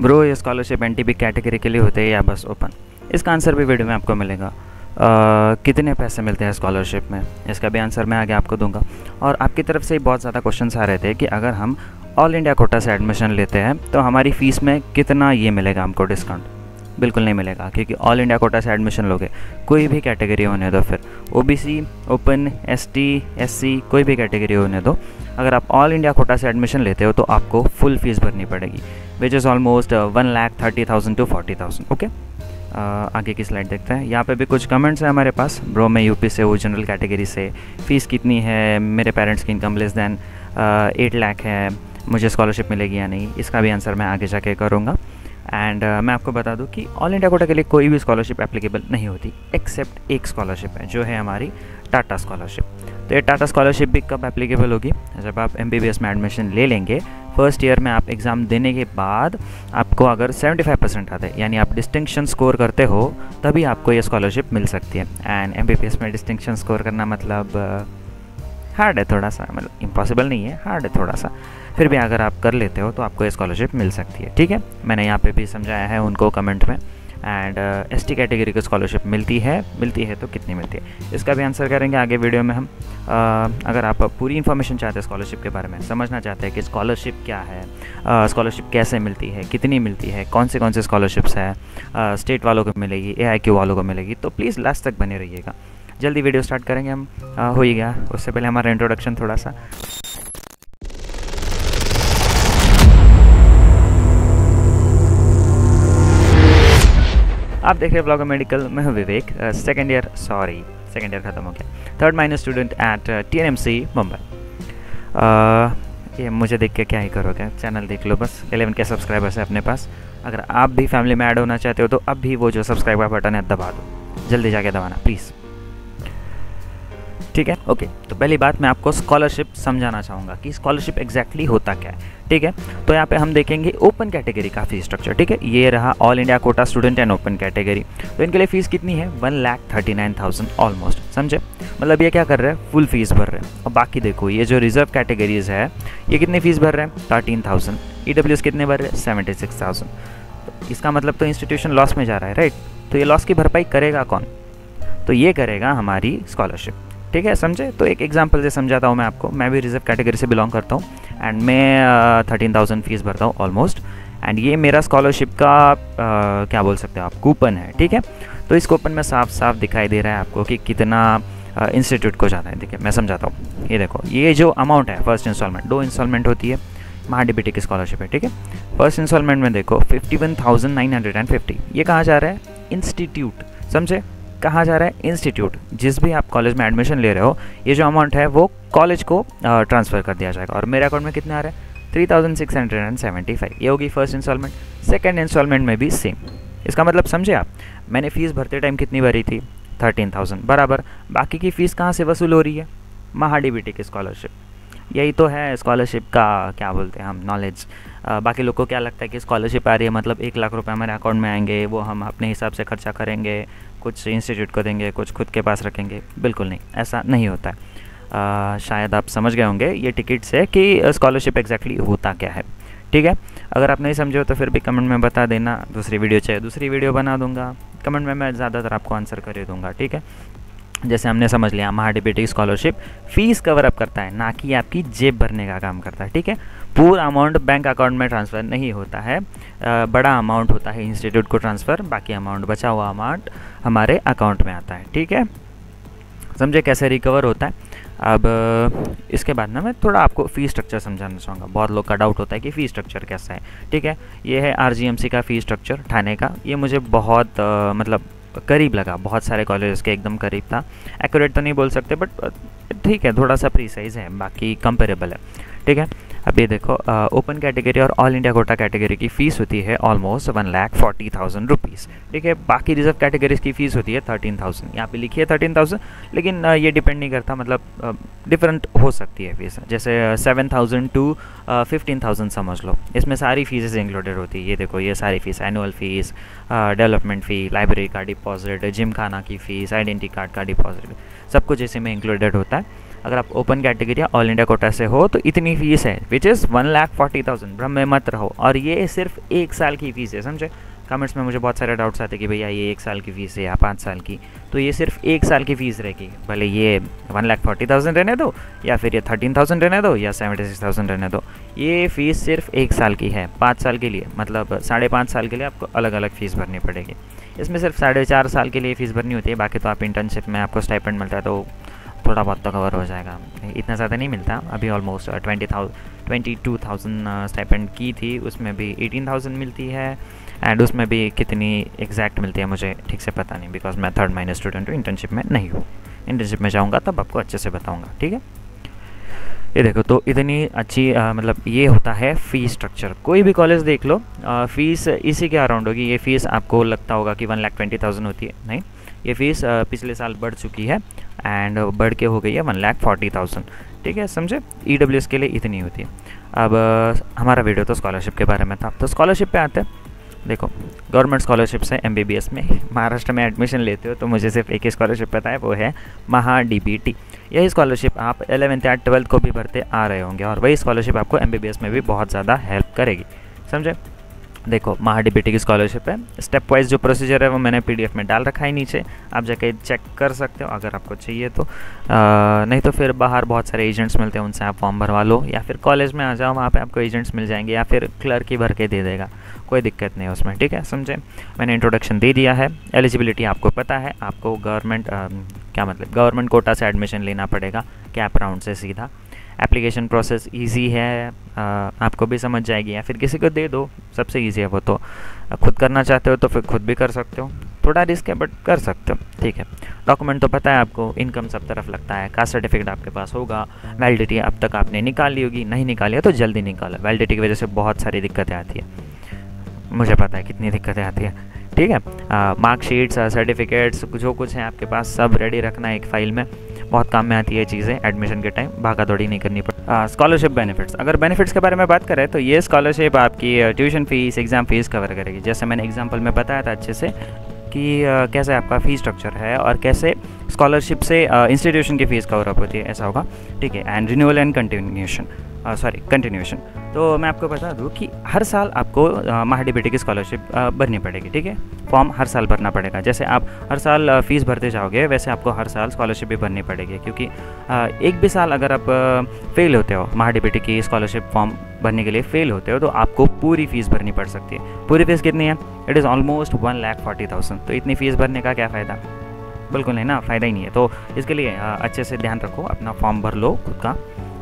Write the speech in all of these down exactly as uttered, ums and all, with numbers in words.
Bro ये scholarship N T B category के लिए होते हैं या बस ओपन? इसका आंसर भी वीडियो में आपको मिलेगा। आ, कितने पैसे मिलते हैं स्कॉलरशिप में, इसका भी आंसर मैं आगे आपको दूंगा। और आपकी तरफ से बहुत ज़्यादा क्वेश्चंस आ रहे थे कि अगर हम ऑल इंडिया कोटा से एडमिशन लेते हैं तो हमारी फ़ीस में कितना ये मिलेगा हमको डिस्काउंट? बिल्कुल नहीं मिलेगा, क्योंकि ऑल इंडिया कोटा से एडमिशन लोगे, कोई भी कैटेगरी होने दो, फिर ओबीसी, ओपन, एसटी, एससी, कोई भी कैटेगरी होने दो, अगर आप ऑल इंडिया कोटा से एडमिशन लेते हो तो आपको फुल फीस भरनी पड़ेगी, which is almost one lakh thirty thousand to forty thousand. Okay, आगे की स्लाइड देखते हैं। यहाँ पे भी कुछ कमेंट्स हैं हमारे पास। ब्रो मैं यूपी से हूँ, जनरल कैटेगरी से, फ़ीस कितनी है? मेरे पेरेंट्स की income less than eight lakh है, मुझे स्कॉलरशिप मिलेगी या नहीं? इसका भी आंसर मैं आगे जाके करूँगा। एंड uh, मैं आपको बता दूँ कि ऑल इंडिया कोटा के लिए कोई भी स्कॉलरशिप एप्लीकेबल नहीं होती, एक्सेप्ट एक स्कॉलरशिप है जो है हमारी टाटा स्कॉलरशिप। तो ये टाटा स्कॉलरशिप भी कब एप्लीकेबल होगी? जब आप एमबीबीएस में एडमिशन ले लेंगे, फर्स्ट ईयर में आप एग्ज़ाम देने के बाद आपको अगर सेवेंटी फाइव परसेंट आते हैं, यानी आप डिस्टिंक्शन स्कोर करते हो, तभी आपको ये स्कॉलरशिप मिल सकती है। एंड एमबीबीएस में डिस्टिंक्शन स्कोर करना मतलब हार्ड है थोड़ा सा, मतलब इम्पॉसिबल नहीं है, हार्ड है थोड़ा सा, फिर भी अगर आप कर लेते हो तो आपको ये स्कॉलरशिप मिल सकती है। ठीक है, मैंने यहाँ पे भी समझाया है उनको कमेंट में। एंड एस टी कैटेगरी को स्कॉलरशिप मिलती है, मिलती है तो कितनी मिलती है, इसका भी आंसर करेंगे आगे वीडियो में हम। uh, अगर आप पूरी इन्फॉर्मेशन चाहते हैं स्कॉलरशिप के बारे में, समझना चाहते हैं कि स्कॉलरशिप क्या है, स्कॉलरशिप uh, कैसे मिलती है, कितनी मिलती है, कौन से कौन से स्कॉलरशिप्स हैं, स्टेट uh, वालों को मिलेगी, ए आई क्यू वालों को मिलेगी, तो प्लीज़ लास्ट तक बने रहिएगा। जल्दी वीडियो स्टार्ट करेंगे हम, uh, हो ही गया, उससे पहले हमारा इंट्रोडक्शन थोड़ा सा। आप देख रहे हैं व्लॉगो मेडिकल, मैं हूं Vivek, second year sorry second year ख़त्म हो गया, third minor student at TNMC Mumbai. ये मुझे देख के क्या ही करोगे, चैनल देख लो बस, इलेवन के सब्सक्राइबर्स हैं अपने पास। अगर आप भी फैमिली में ऐड होना चाहते हो तो अब भी वो जो सब्सक्राइबर बटन है दबा दो, जल्दी जाके दबाना प्लीज़, ठीक है? ओके, तो पहली बात मैं आपको स्कॉलरशिप समझाना चाहूँगा कि स्कॉलरशिप एग्जैक्टली होता क्या है। ठीक है, तो यहाँ पे हम देखेंगे ओपन कैटेगरी का फीस स्ट्रक्चर। ठीक है, ये रहा all India quota student and open category, तो इनके लिए फ़ीस कितनी है? One lakh thirty nine thousand almost, समझे? मतलब ये क्या कर रहे हैं, फुल फीस भर रहे हैं। और बाकी देखो ये जो रिजर्व कैटेगरीज है, ये कितनी फीस भर रहे हैं? Thirteen thousand. E W S कितने भर रहे हैं? Seventy six thousand. तो इसका मतलब तो इंस्टीट्यूशन लॉस में जा रहा है, राइट? तो ये लॉस की भरपाई करेगा कौन? तो ये करेगा हमारी स्कॉलरशिप। ठीक है, समझे? तो एक एग्जांपल से समझाता हूँ मैं आपको। मैं भी रिजर्व कैटेगरी से बिलोंग करता हूँ एंड मैं थर्टीन थाउजेंड फीस भरता हूँ ऑलमोस्ट, एंड ये मेरा स्कॉलरशिप का uh, क्या बोल सकते हो आप, कूपन है। ठीक है, तो इस कूपन में साफ साफ दिखाई दे रहा है आपको कि कितना इंस्टीट्यूट uh, को जाना है। देखिए मैं समझाता हूँ, ये देखो, ये जो अमाउंट है फर्स्ट इंस्टॉलमेंट, दो इंस्टॉलमेंट होती है, महाडीबीटी की स्कॉलरशिप है। ठीक है, फर्स्ट इंस्टॉलमेंट में देखो fifty one thousand nine hundred and fifty, ये कहाँ जा रहा है? इंस्टीट्यूट, समझे? कहाँ जा रहा है? इंस्टीट्यूट। जिस भी आप कॉलेज में एडमिशन ले रहे हो, ये जो अमाउंट है वो कॉलेज को ट्रांसफ़र कर दिया जाएगा। और मेरे अकाउंट में कितने आ रहे हैं? Three thousand six hundred seventy five. ये होगी फर्स्ट इंस्टॉलमेंट। सेकंड इंस्टॉलमेंट में भी सेम, इसका मतलब समझे आप, मैंने फ़ीस भरते टाइम कितनी भरी थी? थर्टीन थाउजेंड, बराबर। बाकी की फ़ीस कहाँ से वसूल हो रही है? महाडीबीटी की स्कॉलरशिप। यही तो है स्कॉलरशिप का क्या बोलते हैं हम, नॉलेज। बाकी लोग को क्या लगता है कि स्कॉलरशिप आ रही है मतलब एक लाख रुपये हमारे अकाउंट में आएंगे, वो हम अपने हिसाब से खर्चा करेंगे, कुछ इंस्टीट्यूट को देंगे, कुछ खुद के पास रखेंगे। बिल्कुल नहीं, ऐसा नहीं होता है। आ, शायद आप समझ गए होंगे ये टिकट से कि स्कॉलरशिप एग्जैक्टली होता क्या है। ठीक है, अगर आप नहीं समझे हो तो फिर भी कमेंट में बता देना, दूसरी वीडियो चाहिए दूसरी वीडियो बना दूंगा, कमेंट में मैं ज़्यादातर आपको आंसर कर ही दूँगा। ठीक है, जैसे हमने समझ लिया MahaDBT scholarship fees cover up करता है, ना कि आपकी जेब भरने का काम करता है। ठीक है, पूरा अमाउंट बैंक अकाउंट में ट्रांसफ़र नहीं होता है, आ, बड़ा अमाउंट होता है इंस्टीट्यूट को ट्रांसफ़र, बाकी अमाउंट, बचा हुआ अमाउंट हमारे अकाउंट में आता है। ठीक है, समझे कैसे रिकवर होता है? अब इसके बाद ना मैं थोड़ा आपको फ़ी स्ट्रक्चर समझाना चाहूँगा। बहुत लोग का डाउट होता है कि फ़ी स्ट्रक्चर कैसा है। ठीक है, ये है आरजीएमसी का फ़ी स्ट्रक्चर ठाणे का। ये मुझे बहुत आ, मतलब करीब लगा, बहुत सारे कॉलेजेस के एकदम करीब था। एक्यूरेट तो नहीं बोल सकते बट ठीक है, थोड़ा सा प्रीसाइज है, बाकी कंपेरेबल है। ठीक है, अब ये देखो, ओपन कैटेगरी और ऑल इंडिया कोटा कैटेगरी की फ़ीस होती है almost one lakh forty thousand rupees. ठीक है, बाकी रिजर्व कैटेगरीज की फ़ीस होती है थर्टीन थाउजेंड। यहाँ पे लिखी है थर्टीन थाउजेंड, लेकिन ये डिपेंड नहीं करता, मतलब डिफरेंट हो सकती है फ़ीस, जैसे seven thousand to fifteen thousand समझ लो। इसमें सारी फीसेज इंक्लूडेड होती है। ये देखो, ये सारी fees, annual fees, development fee, library का डिपॉजिट, जिम खाना की फ़ीस, आइडेंटिटी कार्ड का डिपॉजिट, सब कुछ इसी में इंक्लूडेड होता है। अगर आप ओपन कैटेगरी या ऑल इंडिया कोटा से हो तो इतनी फीस है which is one lakh forty thousand. भ्रम में मत रहो, और ये सिर्फ एक साल की फ़ीस है, समझे। कमेंट्स में मुझे बहुत सारे डाउट्स आते कि भैया ये एक साल की फ़ीस है या पाँच साल की, तो ये सिर्फ एक साल की फ़ीस रहेगी। भले ये वन लाख फोर्टी थाउजेंड रहने दो या फिर ये थर्टीन थाउजेंड रहने दो या सेवेंटी सिक्स थाउजेंड रहने दो, ये फ़ीस सिर्फ एक साल की है। पाँच साल के लिए मतलब साढ़े पाँच साल के लिए आपको अलग अलग फ़ीस भरनी पड़ेगी। इसमें सिर्फ साढ़े चार साल के लिए फ़ीस भरनी होती है, बाकी तो आप इंटर्नशिप में आपको स्टाइपेंड मिलता है तो थोड़ा बहुत तो कवर हो जाएगा। इतना ज़्यादा नहीं मिलता, अभी almost twenty thousand twenty two thousand stipend की थी, उसमें भी एटीन थाउजेंड मिलती है एंड उसमें भी कितनी एग्जैक्ट मिलती है मुझे ठीक से पता नहीं, बिकॉज मैं थर्ड माइनर स्टूडेंट हूँ, इंटर्नशिप में नहीं हूँ। इंटर्नशिप में जाऊँगा तब आपको अच्छे से बताऊँगा, ठीक है। ये देखो, तो इतनी अच्छी आ, मतलब ये होता है फ़ीस स्ट्रक्चर। कोई भी कॉलेज देख लो, फ़ीस इसी के अराउंड होगी। ये फ़ीस आपको लगता होगा कि वन लाख ट्वेंटी थाउजेंड होती है, नहीं, ये फ़ीस पिछले साल बढ़ चुकी है एंड बढ़ के हो गई है वन लाख फोर्टी थाउजेंड, ठीक है, समझे। ई डब्ल्यू एस के लिए इतनी होती है। अब आ, हमारा वीडियो तो स्कॉलरशिप के बारे में था, तो स्कॉलरशिप पे आते हैं। देखो, गवर्नमेंट स्कॉलरशिप से एमबीबीएस में महाराष्ट्र में एडमिशन लेते हो तो मुझे सिर्फ एक ही स्कॉलरशिप पता है, वो है महाडीबीटी। यही स्कॉलरशिप आप एलेवेंथ या ट्वेल्थ को भी भरते आ रहे होंगे और वही स्कॉलरशिप आपको एमबीबीएस में भी बहुत ज़्यादा हेल्प करेगी, समझे। देखो, महाडीबीटी की स्कॉलरशिप है। स्टेप वाइज जो प्रोसीजर है वो मैंने पीडीएफ में डाल रखा है नीचे, आप जाके चेक कर सकते हो अगर आपको चाहिए तो, आ, नहीं तो फिर बाहर बहुत सारे एजेंट्स मिलते हैं, उनसे आप फॉर्म भरवा लो या फिर कॉलेज में आ जाओ, वहाँ पे आपको एजेंट्स मिल जाएंगे या फिर क्लर्क ही भर के दे देगा, कोई दिक्कत नहीं है उसमें, ठीक है, समझे। मैंने इंट्रोडक्शन दे दिया है। एलिजिबिलिटी आपको पता है, आपको गवर्नमेंट क्या मतलब गवर्नमेंट कोटा से एडमिशन लेना पड़ेगा कैप राउंड से सीधा। एप्लीकेशन प्रोसेस इजी है, आ, आपको भी समझ जाएगी या फिर किसी को दे दो, सबसे इजी है वो। तो खुद करना चाहते हो तो फिर खुद भी कर सकते हो, थोड़ा रिस्क है बट कर सकते हो, ठीक है। डॉक्यूमेंट तो पता है आपको, इनकम सब तरफ लगता है, कास्ट सर्टिफिकेट आपके पास होगा, वैलिडिटी अब तक आपने निकाल ली होगी, नहीं निकाली है तो जल्दी निकालो, वैलिडिटी की वजह से बहुत सारी दिक्कतें आती है, मुझे पता है कितनी दिक्कतें आती है, ठीक है। मार्कशीट्स, सर्टिफिकेट्स, जो कुछ है आपके पास सब रेडी रखना है एक फ़ाइल में, बहुत काम में आती है चीज़ें। एडमिशन के टाइम भागा दौड़ी नहीं करनी पड़ती। स्कॉलरशिप बेनिफिट्स, अगर बेनिफिट्स के बारे में बात करें तो ये स्कॉलरशिप आपकी tuition fees, exam fees cover करेगी। जैसे मैंने एग्जाम्पल में बताया था अच्छे से कि uh, कैसे आपका फ़ीस स्ट्रक्चर है और कैसे स्कॉलरशिप से इंस्टीट्यूशन uh, की फ़ीस कवर अप होती है, ऐसा होगा, ठीक है। And renewal and continuation, sorry continuation. तो मैं आपको बता दूं कि हर साल आपको महाडीबीटी की स्कॉलरशिप भरनी पड़ेगी, ठीक है। फॉर्म हर साल भरना पड़ेगा, जैसे आप हर साल फ़ीस भरते जाओगे वैसे आपको हर साल स्कॉलरशिप भी भरनी पड़ेगी, क्योंकि आ, एक भी साल अगर आप फेल होते हो, महाडीबीटी की स्कॉलरशिप फॉर्म भरने के लिए फेल होते हो तो आपको पूरी फ़ीस भरनी पड़ सकती है। पूरी फ़ीस कितनी है? It is almost one lakh forty thousand. तो इतनी फ़ीस भरने का क्या फ़ायदा? बिल्कुल नहीं ना, फ़ायदा ही नहीं है। तो इसके लिए आ, अच्छे से ध्यान रखो, अपना फॉर्म भर लो खुद का,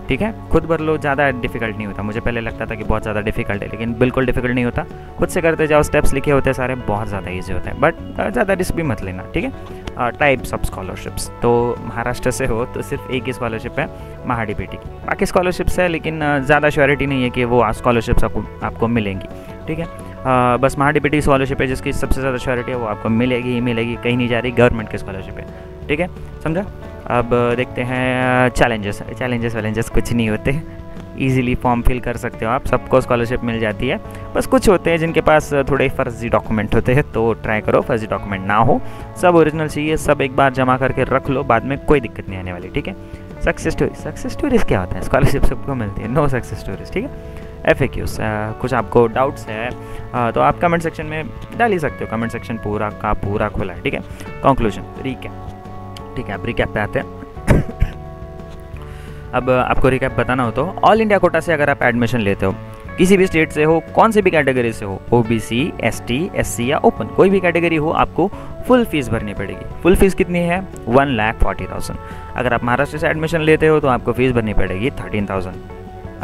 ठीक है, खुद भर लो, ज़्यादा डिफिकल्ट नहीं होता। मुझे पहले लगता था कि बहुत ज़्यादा डिफिकल्ट है, लेकिन बिल्कुल डिफिकल्ट नहीं होता। खुद से करते जाओ, स्टेप्स लिखे होते हैं सारे, बहुत ज़्यादा ईजी होता है, बट ज़्यादा रिस्क भी मत लेना, ठीक है। टाइप्स ऑफ स्कॉलरशिप्स, तो महाराष्ट्र से हो तो सिर्फ एक ही स्कॉलरशिप है महाडीबीटी की, बाकी स्कॉलरशिप्स है लेकिन ज़्यादा श्योरिटी नहीं है कि वो स्कॉलरशिप्स आपको आपको मिलेंगी, ठीक है। आ, बस महाडीबीटी स्कॉलरशिप है जिसकी सबसे ज़्यादा श्योरिटी है, वो आपको मिलेगी ही मिलेगी, कहीं नहीं जा रही, गवर्नमेंट की स्कॉलरशिप है, ठीक है, समझा। अब देखते हैं चैलेंजेस। चैलेंजेस वैलेंजेस कुछ नहीं होते, इजीली फॉर्म फिल कर सकते हो आप, सबको स्कॉलरशिप मिल जाती है। बस कुछ होते हैं जिनके पास थोड़े फर्जी डॉक्यूमेंट होते हैं, तो ट्राई करो फर्जी डॉक्यूमेंट ना हो, सब ओरिजिनल चाहिए, सब एक बार जमा करके रख लो, बाद में कोई दिक्कत नहीं आने वाली, ठीक है। सक्सेस स्टोरी, सक्सेस स्टोरीज क्या होता है? स्कॉलरशिप सबको मिलती है, नो सक्सेस स्टोरीज, ठीक है। एफ ए क्यूज़, कुछ आपको डाउट्स है आ, तो आप कमेंट सेक्शन में डाल ही सकते हो, कमेंट सेक्शन पूरा का पूरा खुला है, ठीक है। कंक्लूजन, रिकैप, ठीक है, आप रिकैप पे आते हैं। अब आपको रिकैप बताना हो तो ऑल इंडिया कोटा से अगर आप एडमिशन लेते हो, किसी भी स्टेट से हो, कौन सी भी कैटेगरी से हो, ओबीसी, एसटी, एससी या ओपन, कोई भी कैटेगरी हो, आपको फुल फीस भरनी पड़ेगी। फुल फीस कितनी है? One lakh forty thousand. अगर आप महाराष्ट्र से एडमिशन लेते हो तो आपको फीस भरनी पड़ेगी थर्टीन थाउजेंड,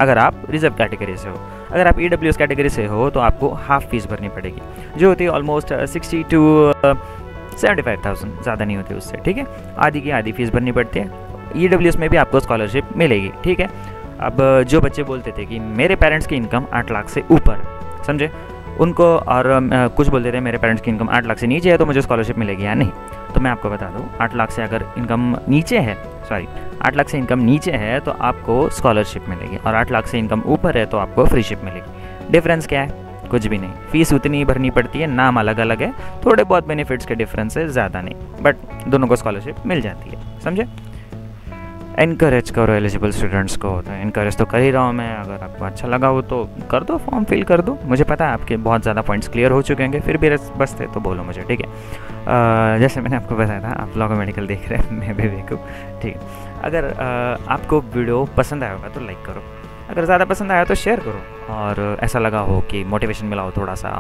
अगर आप रिजर्व कैटेगरी से हो। अगर आप ई डब्ल्यू एस कैटेगरी से हो तो आपको हाफ फीस भरनी पड़ेगी, जो होती है almost sixty to seventy five thousand, ज़्यादा नहीं होती उससे, ठीक है। आधी की आधी फीस भरनी पड़ती है। ई डब्ल्यू एस में भी आपको स्कॉलरशिप मिलेगी, ठीक है। अब जो बच्चे बोलते थे कि मेरे पेरेंट्स की इनकम आठ लाख से ऊपर, समझे, उनको, और कुछ बोलते थे मेरे पेरेंट्स की इनकम आठ लाख से नीचे है तो मुझे स्कॉलरशिप मिलेगी या नहीं, तो मैं आपको बता दूं, आठ लाख से अगर इनकम नीचे है, सॉरी आठ लाख से इनकम नीचे है तो आपको स्कॉलरशिप मिलेगी, और आठ लाख से इनकम ऊपर है तो आपको फ्रीशिप मिलेगी। डिफरेंस क्या है? कुछ भी नहीं, फीस उतनी ही भरनी पड़ती है, नाम अलग अलग है, थोड़े बहुत बेनिफिट्स के डिफरेंस है, ज़्यादा नहीं, बट दोनों को स्कॉलरशिप मिल जाती है, समझे। इनकरेज करो एलिजिबल स्टूडेंट्स को। तो इनकरेज तो कर ही रहा हूँ मैं, अगर आपको अच्छा लगा हो तो कर दो, फॉर्म फिल कर दो। मुझे पता है आपके बहुत ज़्यादा पॉइंट्स क्लियर हो चुके होंगे, फिर भी बस थे तो बोलो मुझे, ठीक है। जैसे मैंने आपको बताया था, आप लोग मेडिकल देख रहे हैं, मैं भी देखूँ, ठीक है। अगर आ, आपको वीडियो पसंद आया होगा तो लाइक करो, अगर ज़्यादा पसंद आया तो शेयर करो, और ऐसा लगा हो कि मोटिवेशन मिला हो थोड़ा सा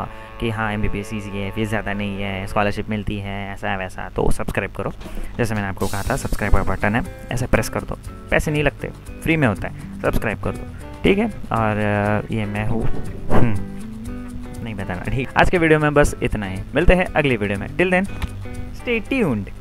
कि हाँ M B B S easy है, फीस ज़्यादा नहीं है, स्कॉलरशिप मिलती है, ऐसा है वैसा, तो सब्सक्राइब करो। जैसे मैंने आपको कहा था, सब्सक्राइब का बटन है, ऐसे प्रेस कर दो, पैसे नहीं लगते, फ्री में होता है, सब्सक्राइब कर दो, ठीक है। और ये मैं हूँ, नहीं बताना, ठीक। आज के वीडियो में बस इतना ही, मिलते हैं अगली वीडियो में, टिल देन स्टे ट्यून्ड।